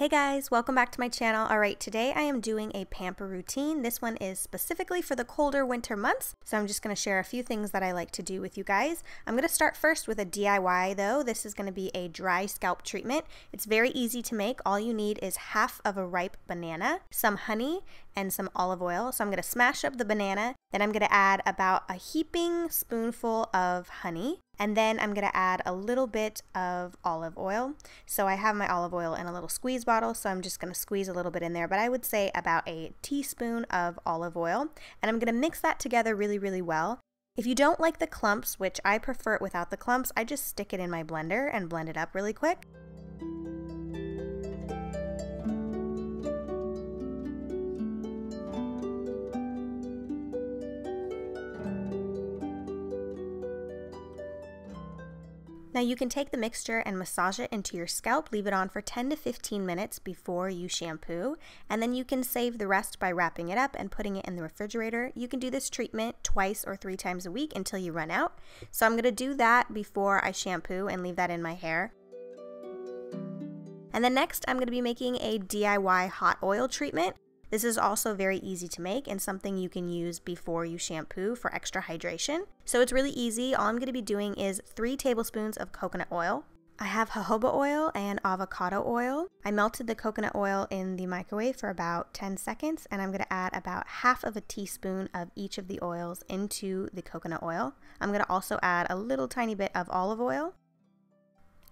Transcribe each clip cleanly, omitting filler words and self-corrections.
Hey guys, welcome back to my channel. Alright, today I am doing a pamper routine. This one is specifically for the colder winter months, so I'm just going to share a few things that I like to do with you guys. I'm going to start first with a DIY though. This is going to be a dry scalp treatment. It's very easy to make. All you need is half of a ripe banana, some honey, and some olive oil. So I'm going to smash up the banana, then I'm going to add about a heaping spoonful of honey. And then I'm gonna add a little bit of olive oil. So I have my olive oil in a little squeeze bottle, so I'm just gonna squeeze a little bit in there, but I would say about a teaspoon of olive oil. And I'm gonna mix that together really, really well. If you don't like the clumps, which I prefer it without the clumps, I just stick it in my blender and blend it up really quick. Now you can take the mixture and massage it into your scalp, leave it on for 10 to 15 minutes before you shampoo, and then you can save the rest by wrapping it up and putting it in the refrigerator. You can do this treatment twice or three times a week until you run out. So I'm going to do that before I shampoo and leave that in my hair. And then next I'm going to be making a DIY hot oil treatment. This is also very easy to make and something you can use before you shampoo for extra hydration. So it's really easy. All I'm going to be doing is 3 tablespoons of coconut oil. I have jojoba oil and avocado oil. I melted the coconut oil in the microwave for about 10 seconds, and I'm going to add about half of a teaspoon of each of the oils into the coconut oil. I'm going to also add a little tiny bit of olive oil.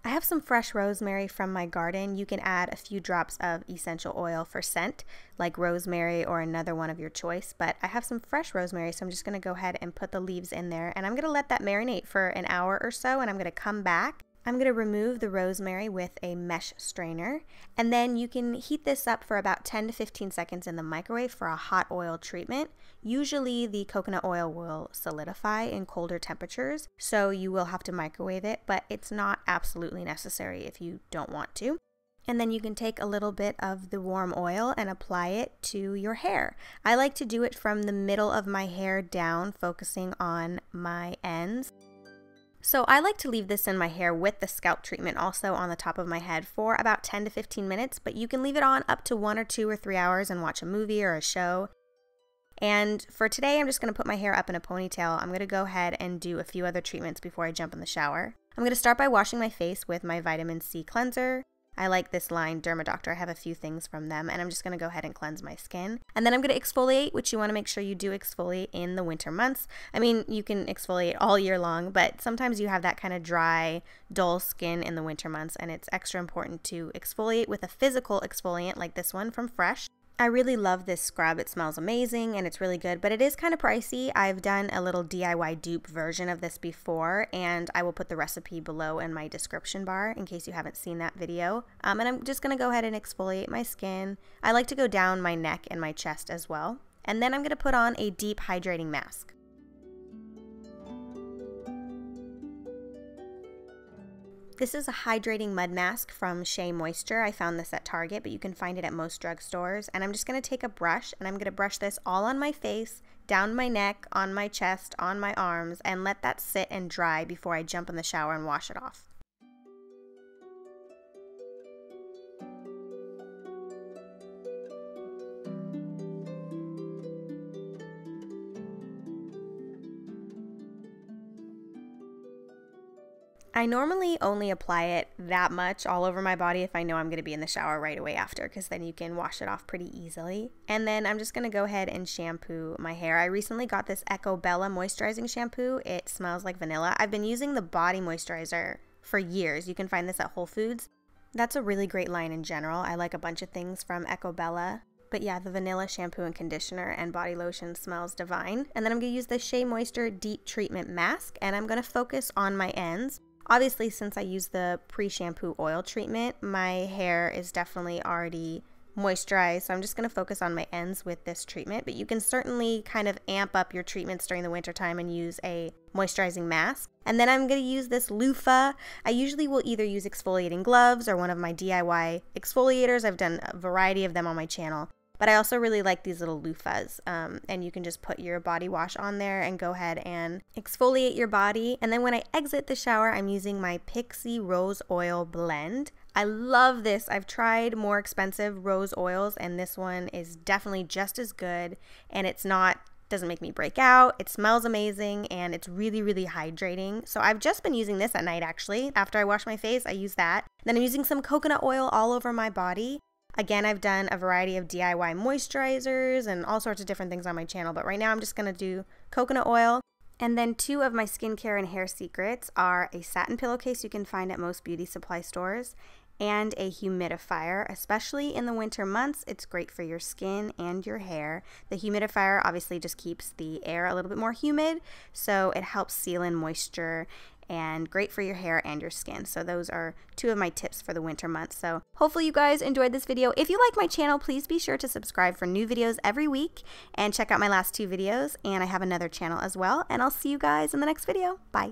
I have some fresh rosemary from my garden. You can add a few drops of essential oil for scent, like rosemary or another one of your choice, but I have some fresh rosemary, so I'm just gonna go ahead and put the leaves in there, and I'm gonna let that marinate for an hour or so, and I'm gonna come back. I'm gonna remove the rosemary with a mesh strainer, and then you can heat this up for about 10 to 15 seconds in the microwave for a hot oil treatment. Usually the coconut oil will solidify in colder temperatures, so you will have to microwave it, but it's not absolutely necessary if you don't want to. And then you can take a little bit of the warm oil and apply it to your hair. I like to do it from the middle of my hair down, focusing on my ends. So I like to leave this in my hair with the scalp treatment also on the top of my head for about 10 to 15 minutes, but you can leave it on up to 1 or 2 or 3 hours and watch a movie or a show. And for today, I'm just going to put my hair up in a ponytail. I'm going to go ahead and do a few other treatments before I jump in the shower. I'm going to start by washing my face with my vitamin C cleanser. I like this line, Dermadoctor. I have a few things from them, and I'm just going to go ahead and cleanse my skin. And then I'm going to exfoliate, which you want to make sure you do exfoliate in the winter months. I mean, you can exfoliate all year long, but sometimes you have that kind of dry, dull skin in the winter months, and it's extra important to exfoliate with a physical exfoliant like this one from Fresh. I really love this scrub. It smells amazing and it's really good, but it is kind of pricey. I've done a little DIY dupe version of this before, and I will put the recipe below in my description bar in case you haven't seen that video. And I'm just going to go ahead and exfoliate my skin. I like to go down my neck and my chest as well. And then I'm going to put on a deep hydrating mask. This is a hydrating mud mask from Shea Moisture. I found this at Target, but you can find it at most drugstores. And I'm just going to take a brush, and I'm going to brush this all on my face, down my neck, on my chest, on my arms, and let that sit and dry before I jump in the shower and wash it off. I normally only apply it that much all over my body if I know I'm going to be in the shower right away after, because then you can wash it off pretty easily. And then I'm just going to go ahead and shampoo my hair. I recently got this Ecco Bella moisturizing shampoo. It smells like vanilla. I've been using the body moisturizer for years. You can find this at Whole Foods. That's a really great line in general. I like a bunch of things from Ecco Bella. But yeah, the vanilla shampoo and conditioner and body lotion smells divine. And then I'm going to use the Shea Moisture Deep Treatment Mask, and I'm going to focus on my ends. Obviously, since I use the pre-shampoo oil treatment, my hair is definitely already moisturized, so I'm just going to focus on my ends with this treatment, but you can certainly kind of amp up your treatments during the wintertime and use a moisturizing mask. And then I'm going to use this loofah. I usually will either use exfoliating gloves or one of my DIY exfoliators. I've done a variety of them on my channel, but I also really like these little loofahs, and you can just put your body wash on there and go ahead and exfoliate your body. And then when I exit the shower, I'm using my Pixie Rose Oil Blend. I love this. I've tried more expensive rose oils, and this one is definitely just as good, and it's not, doesn't make me break out. It smells amazing, and it's really, really hydrating. So I've just been using this at night, actually. After I wash my face, I use that. Then I'm using some coconut oil all over my body. Again, I've done a variety of DIY moisturizers and all sorts of different things on my channel, but right now I'm just gonna do coconut oil. And then two of my skincare and hair secrets are a satin pillowcase you can find at most beauty supply stores, and a humidifier. Especially in the winter months, it's great for your skin and your hair. The humidifier obviously just keeps the air a little bit more humid, so it helps seal in moisture, and great for your hair and your skin. So those are two of my tips for the winter months. So hopefully you guys enjoyed this video. If you like my channel, please be sure to subscribe for new videos every week, and check out my last two videos, and I have another channel as well, and I'll see you guys in the next video. Bye.